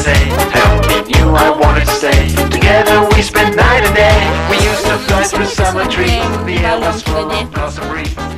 say, help me, knew I wanted to stay. Together we spent night and day. We used to fly through summer trees. The air was full of blossom breeze.